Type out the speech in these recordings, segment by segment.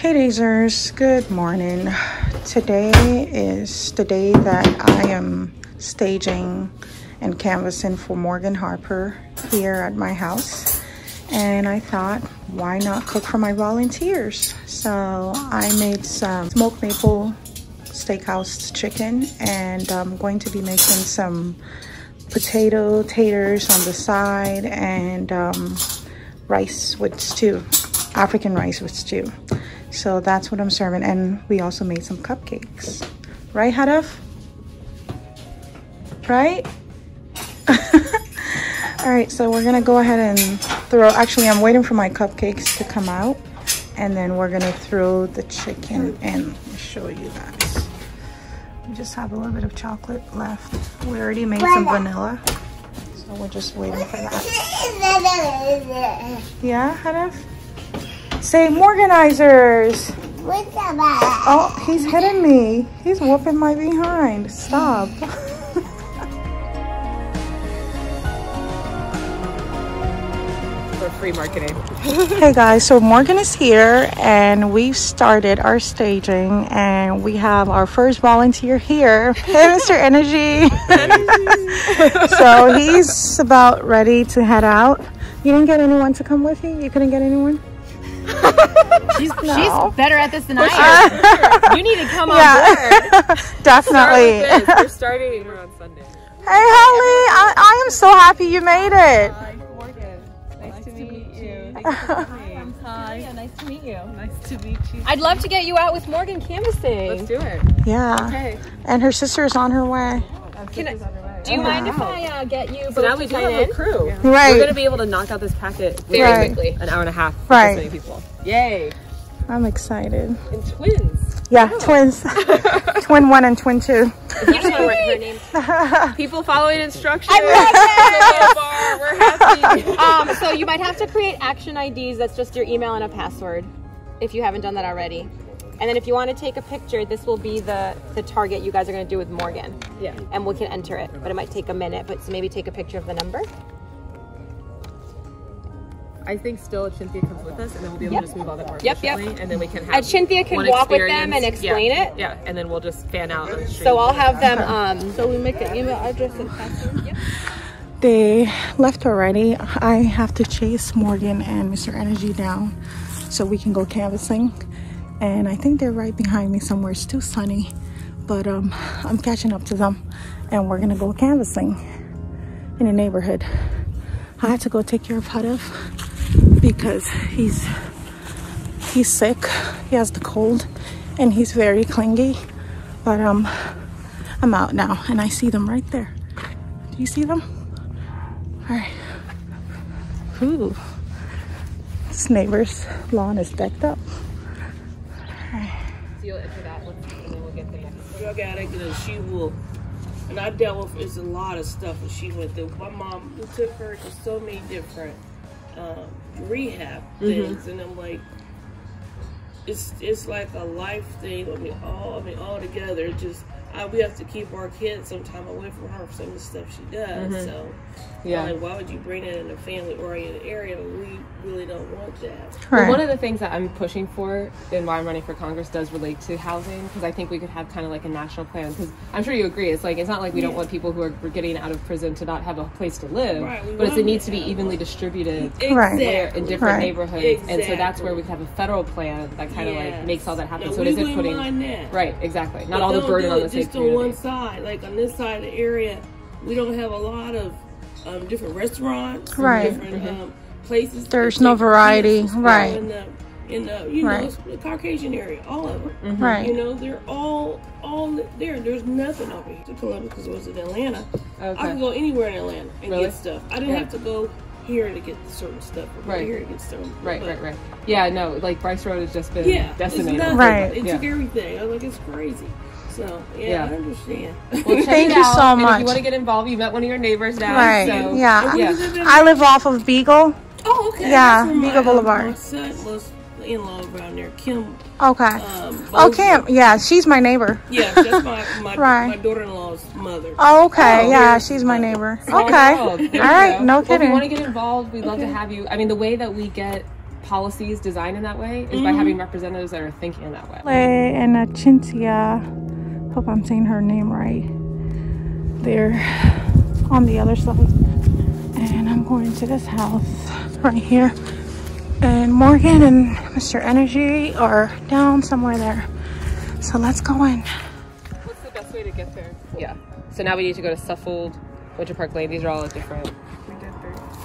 Hey Dazers, good morning. Today is the day that I am staging and canvassing for Morgan Harper here at my house, and I thought, why not cook for my volunteers? So I made some smoked maple steakhouse chicken, and I'm going to be making some potato taters on the side, and rice with stew, African rice with stew. So that's what I'm serving, and we also made some cupcakes. Right, Hadif? Right? All right, so we're gonna go ahead and throw, actually I'm waiting for my cupcakes to come out, and then we're gonna throw the chicken in. Let me show you guys. We just have a little bit of chocolate left. We already made some vanilla, so we're just waiting for that. Yeah, Hadif? Say Morganizers. What's that about? Oh, he's hitting me. He's whooping my behind. Stop. For free marketing. Hey guys, so Morgan is here and we've started our staging, and we have our first volunteer here. Hey, Mr. Energy. So he's about ready to head out. You didn't get anyone to come with you? You couldn't get anyone? She's better at this than I am. You need to come on board. Definitely. We're starting here on Sunday. Hey, Holly, I am so happy you made it. Nice to meet you. Hi. Nice to meet you. Nice to meet you. I'd love to get you out with Morgan canvassing. Let's do it. Yeah. Okay. And her sister is on her way. Do you mind if I get you? So now we do have a crew. Yeah. Right. We're going to be able to knock out this packet very quickly. An hour and a half. Right. So many people. Yay. I'm excited. And twins. Yeah, twins. Twin 1 and twin 2. You just want to write her name. People following instructions. I'm like, we're happy. So you might have to create action IDs. That's just your email and a password, if you haven't done that already. And then if you want to take a picture, this will be the target you guys are going to do with Morgan. Yeah. And we can enter it, but it might take a minute. But so maybe take a picture of the number. I think still Chintia comes with us, and then we'll be able to just move all that more efficiently. And then we can have Chintia can walk with them and explain it. Yeah, and then we'll just fan out. So I'll have them. So we make an email address and password. Yep. They left already. I have to chase Morgan and Mr. Energy down so we can go canvassing. And I think they're right behind me somewhere. It's too sunny, but I'm catching up to them, and we're gonna go canvassing in the neighborhood. I had to go take care of Hadif because he's sick. He has the cold, and he's very clingy. But I'm out now, and I see them right there. Do you see them? All right. Ooh, this neighbor's lawn is decked up. You'll enter that one, and then we'll get the next. Drug addict, and she will. And I dealt with a lot of stuff that she went through. My mom took her to so many different rehab things, and I'm like, it's like a life thing. I mean, all together. It just we have to keep our kids sometime away from her for some of the stuff she does. So, yeah, like, why would you bring that in a family-oriented area? We really don't want that. Right. Well, one of the things that I'm pushing for and why I'm running for Congress does relate to housing, because I think we could have kind of like a national plan. Because I'm sure you agree, it's like it's not like we don't want people who are getting out of prison to not have a place to live, but it needs to be evenly distributed in different neighborhoods, and so that's where we could have a federal plan that kind of like makes all that happen. No, so it isn't putting not all the burden on the just on one side. Like on this side of the area, we don't have a lot of different restaurants, different places. There's no variety, in the the Caucasian area, all of them, you know, they're all there. There's nothing over here. To Columbus, because it was in Atlanta, I can go anywhere in Atlanta and get stuff. I didn't have to go here to get certain stuff, here to get certain stuff. Right. Yeah, no, like Bryce Road has just been decimated. It took everything. I was like, it's crazy. So, I understand. Well, thank you so much. If you want to get involved, you met one of your neighbors now. So, I live off of Beagle. Oh, okay. Yeah, Beagle Boulevard. My son was in-law around there, Kim. Okay. Oh, Kim. Yeah, she's my neighbor. Yeah, that's my daughter-in-law's mother. Oh, okay. Yeah, she's my neighbor. Okay. All right, no kidding. Well, if you want to get involved, we'd love to have you. I mean, the way that we get policies designed in that way is by having representatives that are thinking in that way. And Chintia, hope I'm saying her name right, they're on the other side. And I'm going to this house right here. And Morgan and Mr. Energy are down somewhere there. So let's go in. What's the best way to get there? Yeah. So now we need to go to Suffold, Winter Park Lane. These are all different.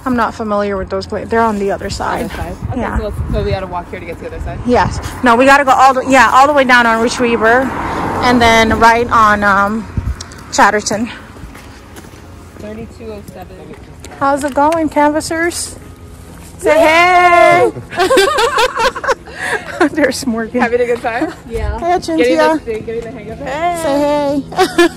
I'm not familiar with those places. They're on the other side. Other side. Okay, yeah. So we gotta walk here to get to the other side? Yes. No, we gotta go all the way down on Retriever and then right on Chatterton. 3207. How's it going, canvassers? Say hey! There's Morgan. Having a good time? Yeah. Hey, Chintia. Getting the hang of it? Hey. Say hey.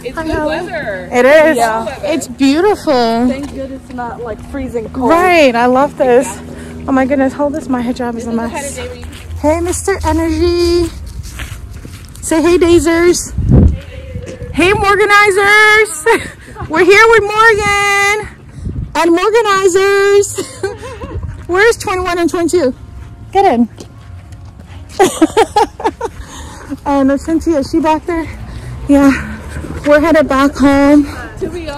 It's good weather. It is. Yeah. It's beautiful. Thank goodness it's not like freezing cold. Right. I love this. Exactly. Oh my goodness. Hold this. My hijab is a mess. Hey, Mr. Energy. Say hey, Dazers. Hey, Morganizers. We're here with Morgan and Morganizers. Where's 21 and 22? Get in. And Cynthia, is she back there? Yeah. We're headed back home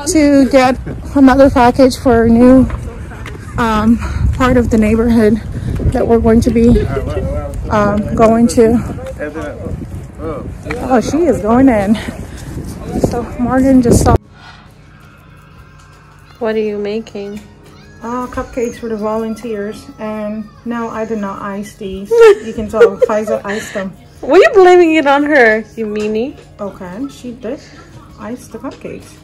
to get another package for a new part of the neighborhood that we're going to be going to. Oh, she is going in. So Morgan just saw. What are you making? Cupcakes for the volunteers. And no, I did not ice these. You can tell Faiza iced them. Were you blaming it on her, you meanie? Okay, she did ice the cupcakes.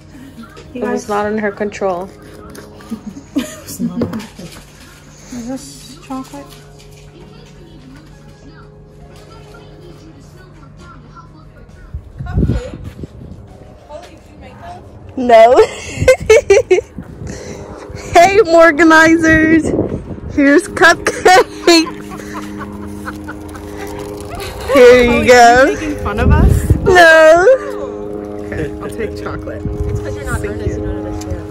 It was not in her control. It's not in her control. Is this chocolate? Cupcake? How did you make that? No. Hey, Morganizers! Here's cupcakes! Here you go. Are you making fun of us? No. Okay, I'll take chocolate. It's because you're not earnest. None of us here.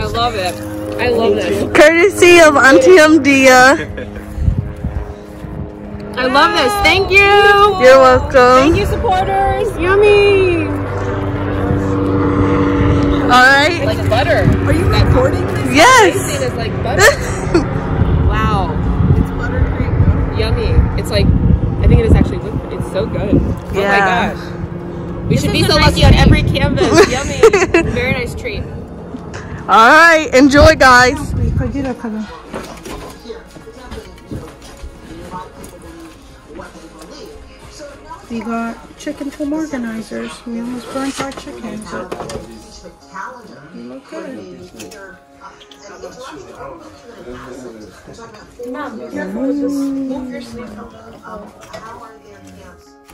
I love it. I love this. Courtesy of Auntie Hadia. I love this. Thank you. You're welcome. Thank you, supporters. Yummy. All right. It's like butter. Are you recording this? Yes. It's like butter. Wow. It's butter cream. Yummy. It's like. I think it is actually whipped. It's so good. Yeah. Oh my gosh. We should be so lucky on every canvas. Yummy. Very nice treat. All right. Enjoy, guys. We got chicken from Morganizers. We almost burnt our chicken.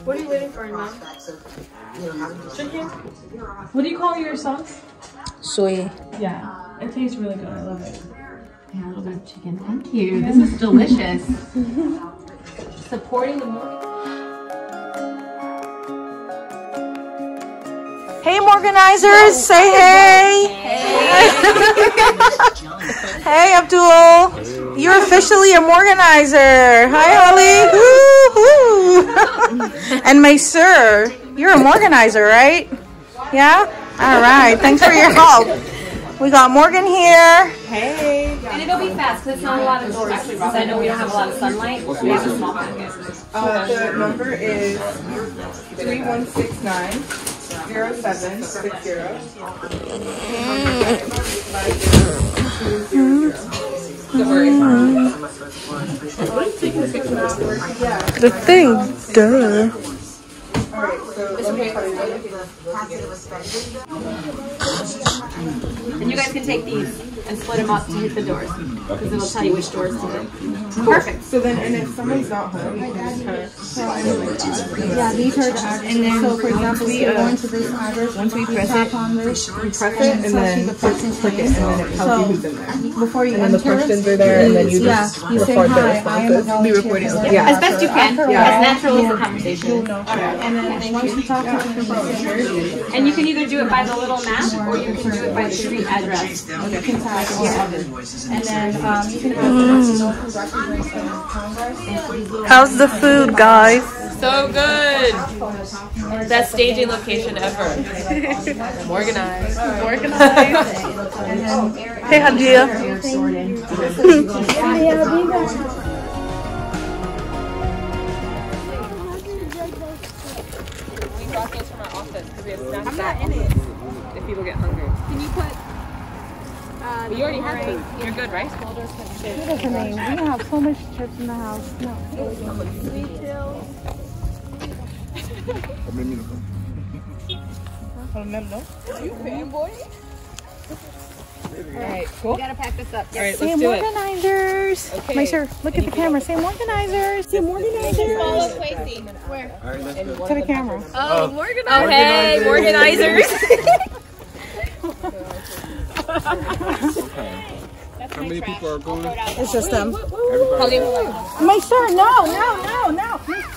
What are you waiting for, Mom? Chicken? What do you call your sauce? Soy. Yeah, it tastes really good. I love it. Yeah, a little bit of chicken. Thank you. This is delicious. Supporting the Morgan. Hey, Morganizers, say hey. Hey. Hey, Abdul. Hey. You're officially a Morganizer. Hi, Holly. Woo-hoo. And Maysur, you're a Morganizer, right? Yeah? All right. Thanks for your help. We got Morgan here. Hey. And it'll be fast because it's not a lot of doors because I know we don't have a lot of sunlight. We have a small packet. The number is 3169. 0760. The thing, duh. And you guys can take these and split them up to hit the doors because it'll tell you which doors to hit. Perfect. So then, and if somebody's not home, you can just kind of leave her to act. And then, so for example, we go into this address, once we press it, and then click it, and then it tells you who's in there. Before you enter, and then the questions are there, and then you just record the responses. Be recording as best you can, as natural as the conversation. And then once you talk to the and you can either do it by the little map, or you can do it by the street address. here. And then you can have How's the food, guys? So good! Best staging location ever. Morganized. Morganized. Hey, Hadia. We got those from our office because we have snacks. I'm not in it. If people get hungry. Can you put... you already have food. You're good, right? Beautiful name. We have so much chips in the house. No. Sweet chills. You fanboy? Alright, cool. We gotta pack this up. Yes. All right, let's do Morganizers. Okay. Make sure, look at the camera. Say Morganizers. Say Morganizers. Follow Faiza. Where? All right, let's go. To the camera. Oh, Morganizers. Oh, hey, Morganizers. Okay. How many people are going? It's just them. Everybody. My shirt. No, no, no, no.